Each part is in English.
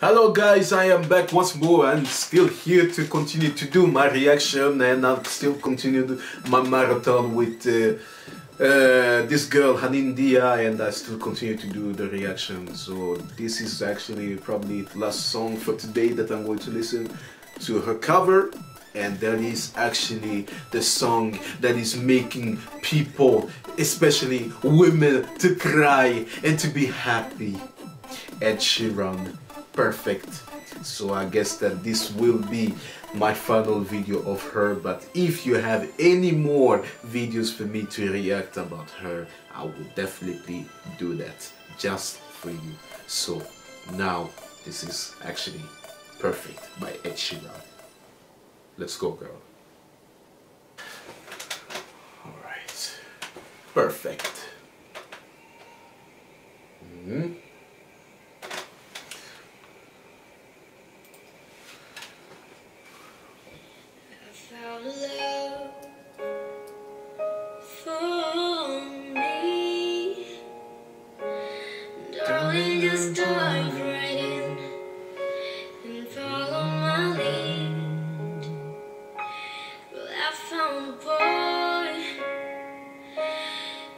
Hello guys, I am back once more and still here to continue to do my reaction, and I'll still continue my marathon with this girl Hanin Dhiya, and I still continue to do the reaction. So this is actually probably the last song for today that I'm going to listen to her cover, and that is actually the song that is making people, especially women, to cry and to be happy. Ed Sheeran. Perfect. So I guess that this will be my final video of her, but if you have any more videos for me to react about her, I will definitely do that just for you. So now this is actually Perfect by Ed Sheeran. Let's go, girl. Alright. Perfect. Just dive right in and follow my lead. Well, I found a boy,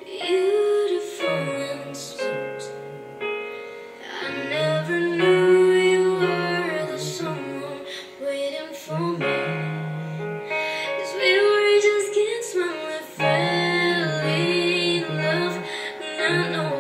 beautiful and sweet. I never knew you were the someone waiting for me, 'cause we were just kids when we fell in love, and I know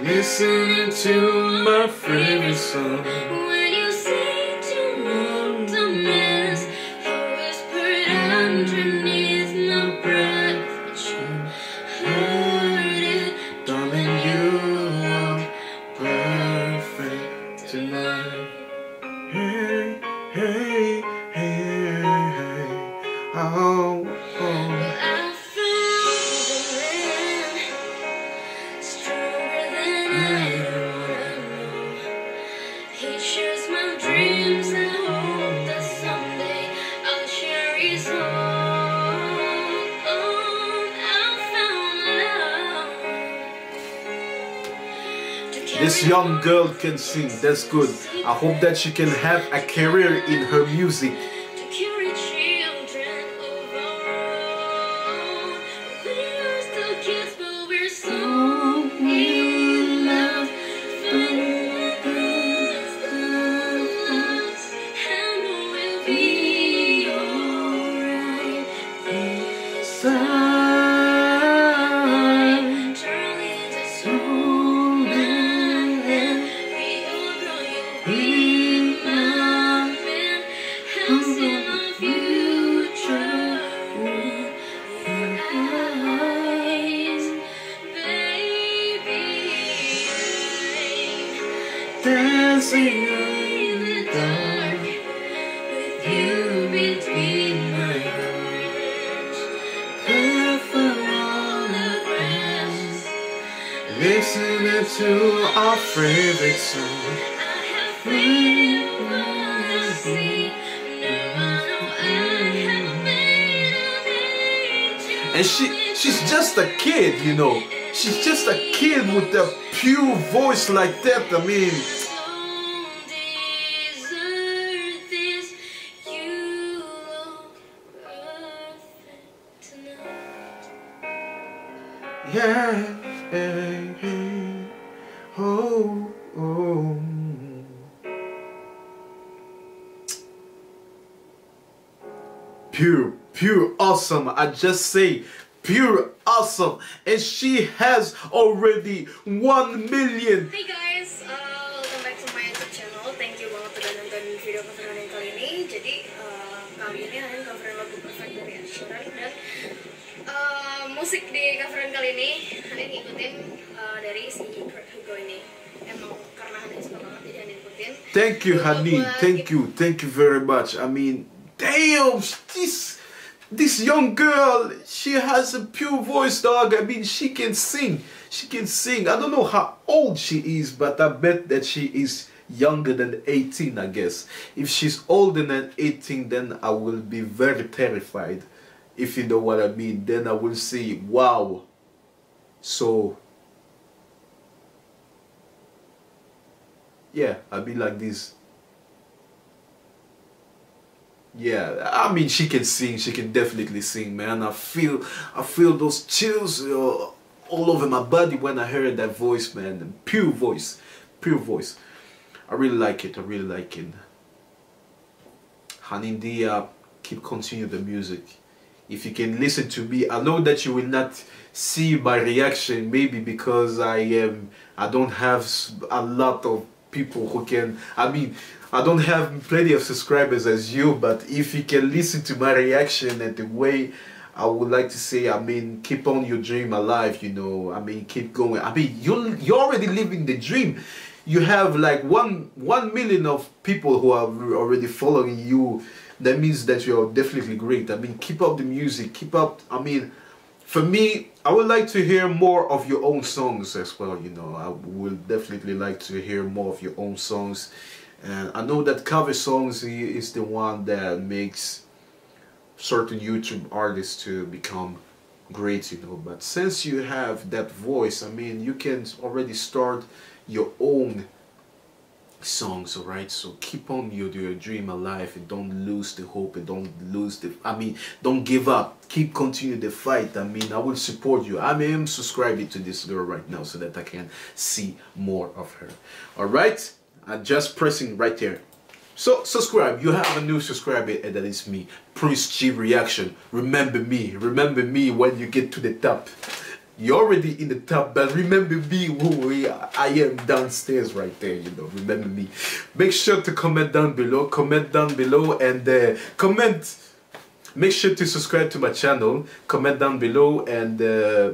listening to my favorite song. When you say to me the mess, you whispered underneath my breath, but you heard it, darling. You look perfect tonight. Hey, hey, hey, hey. Oh, oh. This young girl can sing, that's good. I hope that she can have a career in her music. Dancing in the dark with you between my arms, barefoot on the grass, listening to our favorite song. I have waited for the sea, now I know I have made an angel. And she's just a kid, you know. She's just a kid with a pure voice like that. I mean, yeah, yeah, yeah. Oh, oh. Pure awesome. I just say pure awesome, and she has already 1 million. Hey guys, welcome back to my YouTube channel. Thank you banget udah nonton video pertama kali ini. Jadi musik di coveran kali ini Hanin ngikutin dari si Hugo ini. Emang karena Hanin suka banget jadi Hanin ngikutin. Thank you Hanin, thank you very much. I mean, damn, this young girl, she has a pure voice, dog. I mean, she can sing. She can sing. I don't know how old she is, but I bet that she is younger than 18, I guess. If she's older than 18, then I will be very terrified, if you know what I mean. Then I will say, wow. So, yeah, I'll be like this. Yeah, I mean, she can sing. She can definitely sing, man. I feel those chills all over my body when I heard that voice, man. Pure voice, pure voice. I really like it. I really like it. Hanin Dhiya, keep continue the music. If you can listen to me, I know that you will not see my reaction, maybe because I don't have a lot of people who can. I mean, I don't have plenty of subscribers as you, but if you can listen to my reaction and the way I would like to say, I mean, keep on your dream alive, you know. I mean, keep going. I mean, you're already living the dream. You have like 1 million of people who are already following you. That means that you're definitely great. I mean, keep up the music, keep up. I mean, for me, I would like to hear more of your own songs as well, you know. I would definitely like to hear more of your own songs. And I know that cover songs is the one that makes certain YouTube artists to become great, you know. But since you have that voice, I mean, you can already start your own songs, all right? So keep on your dream alive, and don't lose the hope, and don't lose the, I mean, don't give up. Keep continue the fight. I mean, I will support you. I am subscribing to this girl right now so that I can see more of her, all right? I'm just pressing right there. So subscribe. You have a new subscriber, and that is me, Prince G Reaction. Remember me. Remember me when you get to the top. You're already in the top, but remember me who I am downstairs right there, you know. Remember me. Make sure to comment down below. Comment down below and comment. Make sure to subscribe to my channel. Comment down below and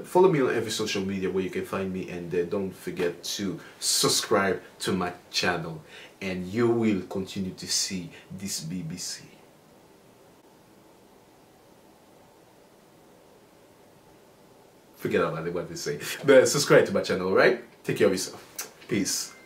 follow me on every social media where you can find me. And don't forget to subscribe to my channel. And you will continue to see this BBC. Forget about what they say. But subscribe to my channel, alright? Take care of yourself. Peace.